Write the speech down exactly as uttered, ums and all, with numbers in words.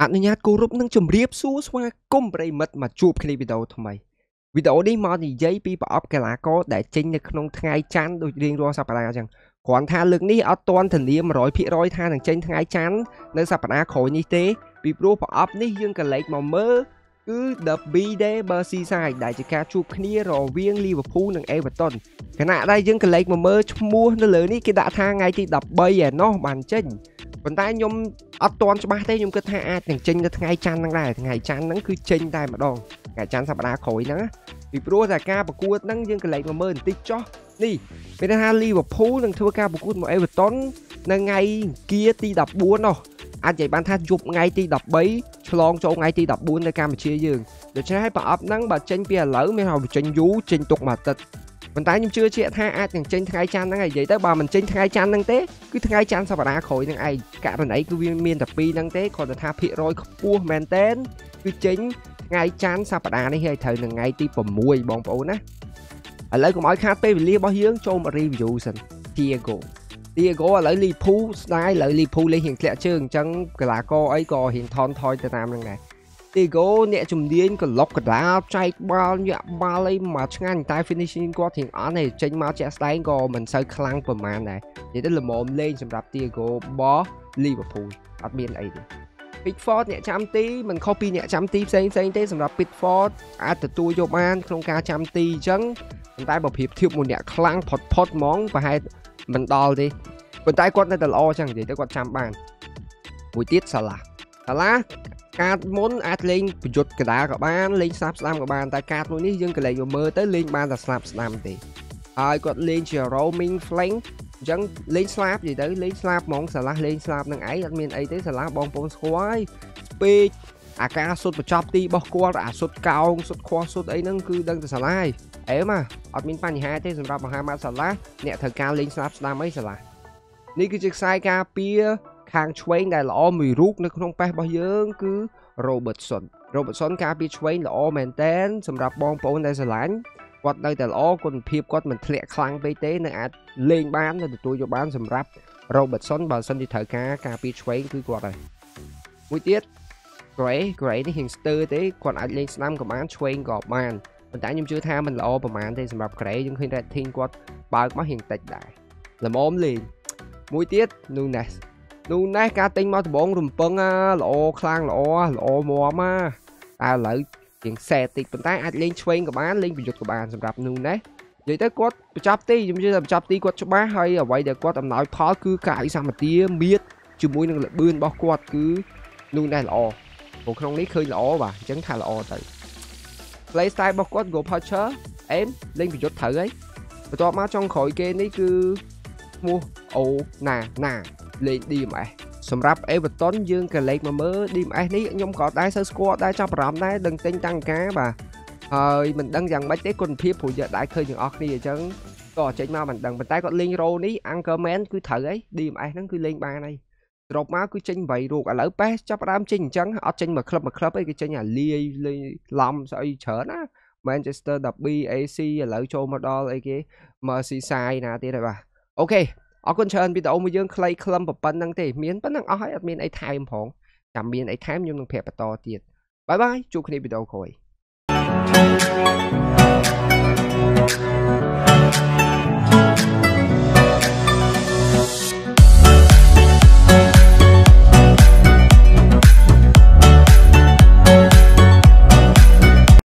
anh ấy nhát cô rút nâng chùm riệp xuống qua cùng bầy mật mà chụp cái video thôi mày video đi mà thì giấy bị bỏ cái lá có để chính được không thay chán đôi riêng rồi sao phải rằng còn tha lực ní ở toàn thần niệm rồi phi rồi tha thằng trên thay chán nên sao phải khỏi như thế bị pro bỏ ní dương cái lệch màu mơ cứ đập bi đê Merseyside đại chỉ ca chụp kia rồi viên Liverpool nâng Everton cái nạ đây dương cái lệch màu mơ mua nó lớn ní cái đã tha ngay thì đập bay à nó bàn chân còn ta nhom ở toàn cho ba thế nhom cứ tha thằng trên cái thay chán năng này ngày chán nắng cứ trên tai mà đòn ngày chán sao phải khỏi nữa vì pro ra ca và cua nâng dương cái lệch màu mơ tích cho đi bên ha Liverpool đang thua ca một cút một Everton đang ngay kia ti đập buôn rồi anh chạy bàn than chụp ngay ti đập bấy long cho ngay ti đập buôn ra ca mà chia giường để cho hai bà ấp nắng bà tranh pia lỡ mới học tranh vú tranh tục mà tật mình tái nhưng chưa chuyện tha ai thằng tranh thay chan đang ngày vậy tới bà mình tranh thay chan đang té cứ thay chan sao bà đã khỏi thằng ai cả thằng ấy cứ viên miên tập pi đang té còn là tha phi rồi cua men tên cứ chính ngay chan sao bà đã đi hay thời là ngay ti bầm muôi bong bổ nè ở lấy của mọi khát phê lia bao hiếng cho mà review sẵn Diego Diego ở lấy Liverpool style lấy Liverpool lấy hiện lệ chương chẳng là cô ấy có hiện thon thoi từ nam này này Diego nhẹ chùm điên còn lóc cả đá chạy bao nhiêu ba lấy mà ngang tay finishing qua thì ở này trên Manchester có mình sơi khăng phần màn này thì đó là mồm lên sầm rạp Diego bó Liverpool ở bên này Pickford เนี่ย trăm tỷ มัน copy เนี่ย trăm tỷ ផ្សេងៗ ទេ សម្រាប់ Pickford អាច ទទួល យក បាន ក្នុង ការ trăm tỷ អញ្ចឹង ប៉ុន្តែ បើ ប្រៀប ធៀប មួយ អ្នក ខ្លាំង ផុតៗ ហ្មង ប្រហែល មិន ដល់ ទេ ប៉ុន្តែ គាត់ នៅ តែ ល្អ អញ្ចឹង និយាយ ទៅ គាត់ ចាំ បាន មួយ ទៀត សាឡា សាឡា ការ មុន អាច លេង ប្រយុទ្ធ កណ្ដាល ក៏ បាន លេង ស្លាប់ស្ដាំ ក៏ បាន តែ ការ មួយ នេះ យើង ក៏ លេង យក មើល ទៅ លេង បាន តែ ស្លាប់ស្ដាំ ទេ ហើយ គាត់ លេង ជា roaming flank អញ្ចឹង លេង ស្លាប់ និយាយ ទៅ លេង ស្លាប់ ហ្មង សាឡា លេង ស្លាប់ នឹង ឯង អត់ មាន អី ទេ សាឡា បង ប្អូន ស្គាល់ ហើយ ពេក អា ការ សុត បញ្ចប់ ទី របស់ គាត់ អា សុត កោង សុត ខោះ សុត អី ហ្នឹង គឺ ដឹង តែ សាឡា ហើយ អេម អា អត់ មាន បញ្ហា ទេ សម្រាប់ មហាម៉ាត់ សាឡា អ្នក ត្រូវ ការ លេង ស្លាប់ ស្ដាំ អី សាឡា នេះ គឺជា ខ្សែ ការ ពារ ខាង Twain ដែល ល្អ មួយ រូប នៅ ក្នុង ប៉េស របស់ យើង គឺ Robertson Robertson ការ ពារ Twain ល្អ មែនតើ សម្រាប់ បង ប្អូន ដែល ស្រឡាញ់ គាត់ នៅ តែ ល្អ គុណ ភាព គាត់ មិន ធ្លាក់ ខ្លាំង ពេក ទេ នៅ អាច lên bán là tôi vô bán sầm rap Robertson và sân thì thời ca ca Pickford cứ quạt rồi buổi tiết Gray Gray thì hiện tư thế còn anh lên năm của bán Twain gọt màn mình đã nhưng chưa tham mình là ô và màn thì sầm rap Gray nhưng khi ra thiên quạt bao mắt hiện tịch đại làm ôm liền buổi tiết Nunes Nunes cá tinh mau từ bốn rùm pân là ô khang là ô là ô mò mà à lợi chuyện xe tịch mình ta anh lên Twain của bán lên bị giật của bạn sầm rap Nunes vậy tới quát chắp tí giống như là chắp tí quát cho má hay ở vậy để quát tầm nói khó cứ cãi sao mà tía biết chứ mũi năng lực bươn bao quát cứ luôn đây là o còn không lý khơi là o và chẳng thà là o tại playstyle bao quát gồm Porsche em lên bị chốt thử ấy và cho má trong khỏi kia đấy cứ mua ồ nà nà lên đi mà sầm rap Everton dương cái lệnh mà mơ đi mà đấy nhom có đá sơ squat đá chắp rắm đá đừng tinh tăng cá và hơi mình đang rằng mấy cái con phim phụ giờ đại khơi những óc đi chứ có chạy mau mình đằng mình tay có liên rô ní ăn cơm men cứ thử ấy đi mà ai nó cứ lên ba này rột má cứ chênh vậy ruột ở lỡ bé cho đám chênh trắng ở trên mà club mà club ấy cái chơi nhà li li lầm sợi chở nó Manchester đập bê a xê lỡ cho mà đo ấy cái Merseyside nè thế này bà ok ở con chơi bị tao mới dương clay club và bắn năng thì miếng bắn năng ở hết miếng ấy thay em hỏng chẳng miếng ấy thay nhưng thằng phép to tiền bye bye chúc khi đi bị tao khỏi